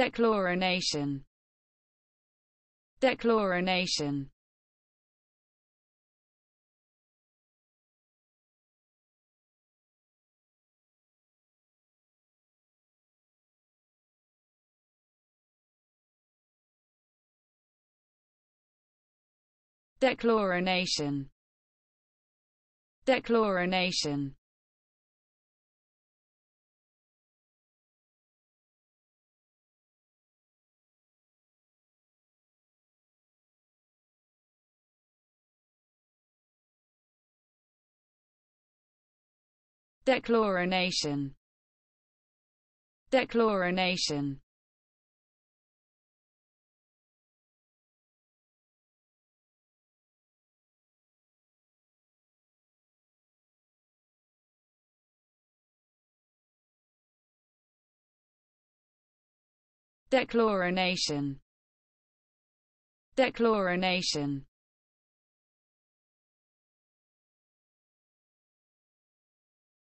Dechlorination. Dechlorination. Dechlorination. Dechlorination. Dechlorination. Dechlorination. Dechlorination. Dechlorination.